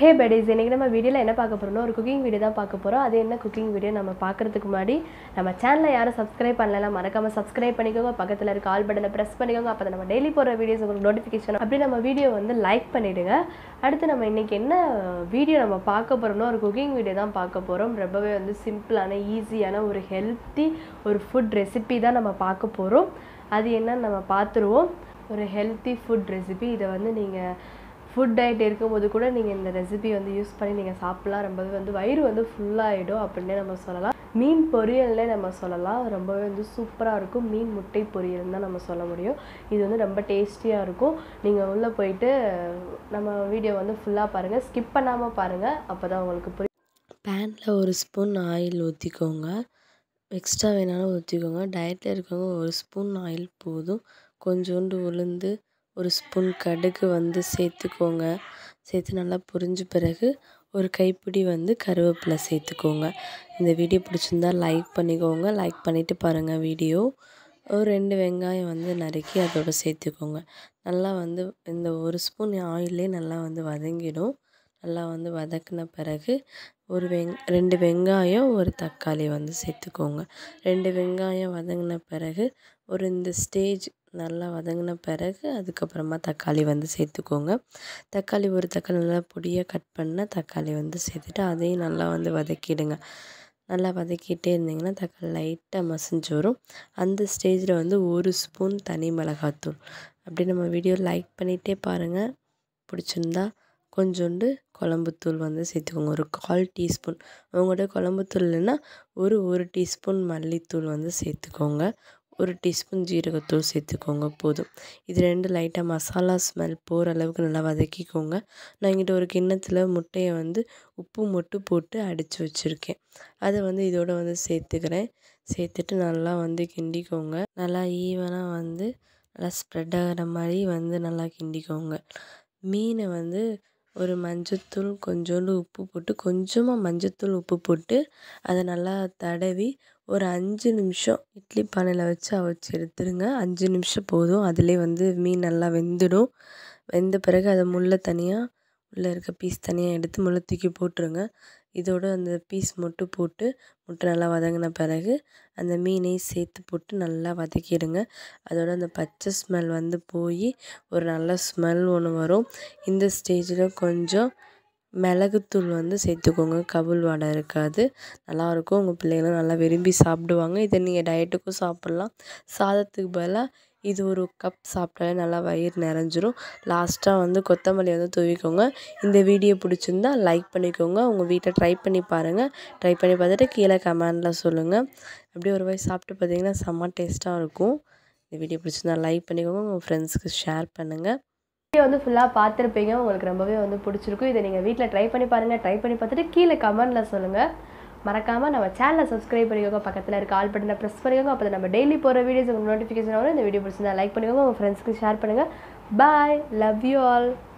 हे बेडीज़ इनकी number video என்ன பார்க்க போறோம்னா ஒரு குக்கிங் வீடியோ தான் பார்க்க போறோம் அது என்ன குக்கிங் வீடியோ நம்ம பார்க்கிறதுக்கு முன்னாடி நம்ம சேனலை யாரும் சப்ஸ்கிரைப் பண்ணலனா மறக்காம சப்ஸ்கிரைப் பண்ணிக்கோங்க பக்கத்துல இருக்க ஆல் பட்டனை பிரஸ் பண்ணிக்கோங்க அப்பதான் நம்ம டெய்லி போற வீடியோஸ் உங்களுக்கு நோட்டிபிகேஷன் அப்படியே நம்ம வீடியோ வந்து லைக் பண்ணிடுங்க அடுத்து நம்ம இன்னைக்கு என்ன வீடியோ நம்ம பார்க்க போறோம்னா ஒரு குக்கிங் வீடியோ தான் பார்க்க போறோம் ரொம்பவே வந்து சிம்பிளான ஈஸியான ஒரு ஹெல்தி ஒரு ஃபுட் ரெசிபி தான் நம்ம பார்க்க போறோம் அது என்னன்னு நம்ம பாத்துருவோம் ஒரு ஹெல்தி ஃபுட் ரெசிபி இத வந்து நீங்க फुट डयटेबूँ रेसिपी वो यूस पड़ी नहीं सापा रोम वयु वो फुल्डो अब नम्बर मीन पोरियल नम्बर रोम सूपर मीन मुट्टे पोरियल नम्बर इतनी रोम टेस्टिया नम्बर वीडियो वो फुला पांग स्किप पड़ा पांग अब पैन और स्पून आयिल ऊतिको एक्स्ट्रा वाला ऊतिको डयट और स्पून आयिल कोंजोंडु उलुंदु और स्पून कड़ुक्कु वंदु सेत्तुकोंगा सेत्तु नल्ला पुरिंज पिरगु और कैप्पिडी वंदु करुवेप्पिला सेत्तुकोंगा इंद वीडियो पिडिचिरुंदा लाइक पण्णिकोंगा लाइक पण्णिट्टु पारुंगा वीडियो और रेंडु वेंगायम वंदु नरुक्कि अदोड सेत्तुकोंगा नल्ला वंदु इंद और स्पून आयिल नल्ला वंदु वदंगिडुम नल्ला वंदु वदक्किन पिरगु और रेंडु वेंगायम और तक्काली वंदु सेत्तुकोंगा रेंडु वेंगायम वदंगिन पिरगु और इंद स्टेज நல்லா வதங்கின பிறகு அதுக்கு அப்புறமா தக்காளி வந்து சேர்த்துக்கோங்க தக்காளி ஒரு தக்காளி நல்லா பொடியா கட் பண்ண தக்காளி வந்து சேர்த்துட்டு அதையும் நல்லா வந்து வதக்கிடுங்க நல்லா வதக்கிட்டே இருந்தீங்கன்னா தக்காளி லைட்டா மசிஞ்சு வரும் அந்த ஸ்டேஜ்ல வந்து ஒரு ஸ்பூன் தனி மிளகாய் தூள் அப்படி நம்ம வீடியோ லைக் பண்ணிட்டே பாருங்க பிடிச்சிருந்தா கொஞ்சோண்டு குழம்பு தூள் வந்து சேர்த்துக்கோங்க ஒரு 1/4 டீஸ்பூன் உங்களோட குழம்பு தூள் இல்லனா ஒரு டீஸ்பூன் மல்லி தூள் வந்து சேர்த்துக்கோங்க और टीस्पून जीरकतूल सेतुकोंगा इदु रेंडु लाइटा मसाला स्मेल पोर अल्वुक्कु नल्ला वदक्किकोंगा ना इंगिट्ट ओरु किण्णत्तुल मुट्टैय वंदु उप्पु मोट्टु पोट्टु अडिच्चु वच्चिरुक्केन अद वंदु इदोड वंदु सेत्तुक्केन सेत्तुट्टु नल्ला वंदु किंडिकोंगा नल्ला ईवना वंदु नल्ला स्प्रेड आगुற மாதிரி वंदु नल्ला किंडिकोंगा மீனை वंदु ஒரு மஞ்சத்தூள் கொஞ்சோண்டு உப்பு போட்டு கொஞ்சமா மஞ்சத்தூள் உப்பு போட்டு அதை நல்லா தடவி ஒரு 5 நிமிஷம் இட்லி பானையில வச்சு அவிச்சு எடுத்துருங்க 5 நிமிஷம் போதும் அதுலயே வந்து மீன் நல்லா வெந்துடும் வெந்த பிறகு அத முள்ள தனியா உள்ள இருக்க பீஸ் தனியா எடுத்து முள்ள தூக்கி போட்டுருங்க இதோட அந்த பீஸ் மட்டும் போட்டு முட்டை நல்லா வதங்கின பிறகு அந்த மீனை சேர்த்து போட்டு நல்லா வதக்கிடுங்க அதோட அந்த பச்சை ஸ்மெல் வந்து போய் ஒரு நல்ல ஸ்மெல் ஒன்று வரும் இந்த ஸ்டேஜ்ல கொஞ்சம் மிளகுத்தூள் வந்து சேர்த்துக்கோங்க கபுல் வாடை இருக்காது நல்லா இருக்கும் உங்க பிள்ளைகளும் நல்லா விரும்பி சாப்பிடுவாங்க இத நீங்க டயட்டுக்கு சாப்பிடலாம் சாதத்துக்கு பதிலா இது ஒரு கப் சாப்பிட்டாலே நல்லா வயிறு நிறைஞ்சிரும் லாஸ்டா வந்து கொத்தமல்லி வந்து தூவிக்கோங்க இந்த வீடியோ பிடிச்சிருந்தா லைக் பண்ணிக்கோங்க உங்க வீட்ல ட்ரை பண்ணி பாருங்க ட்ரை பண்ணி பார்த்துட்டு கீழ கமெண்ட்ல சொல்லுங்க அப்படியே ஒரு வாய் சாப்பிட்டு பாத்தீங்கன்னா செம டேஸ்டா இருக்கும் இந்த வீடியோ பிடிச்சிருந்தா லைக் பண்ணிக்கோங்க உங்க ஃப்ரெண்ட்ஸ்க்கு ஷேர் பண்ணுங்க वीडियो वो फुला पातरपींगे रोम पिछड़ी वीटल ट्राई पड़ी पाटेटे कीले कमेंट सोलूंगा मरक्काम नम्म चैनल सब्सक्राइब पण्णिक्कोंगा पक्कत्तुल इरुक्क आल बटन प्रेस पण्णिक्कोंगा अप्पोधान नम्म डेली पोडुற वीडियोस उंगा नोटिफिकेशन वरुम इंद वीडियो पिडिच्चिरुंदा लाइक पण्णिक्कोंगा उंगा फ्रेंड्स க்கு ஷேர் பண்ணுங்க बाय लव यू ऑल